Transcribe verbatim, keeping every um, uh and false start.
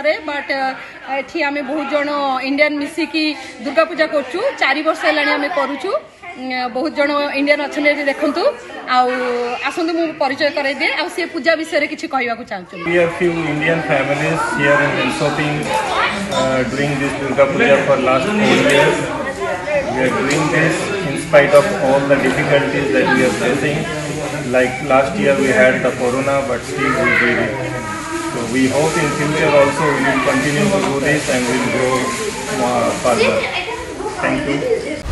करे बट एठी आमे बहुत जण इंडियन मिसी की दुर्गा पूजा करचू चार वर्ष हेलाणी आमे करूचू बहुत जण इंडियन अछने देखंतु आ आसंतु मु परिचय करे दे आ से पूजा विषय रे किछि कहबा को चाहंछु we are few Indian families here in Linköping doing this Durga Puja for last four years we are doing this in spite of all the difficulties that we are facing like last year we had the corona but still we did it so we hope in future also we will continue to do this and we will grow further thank you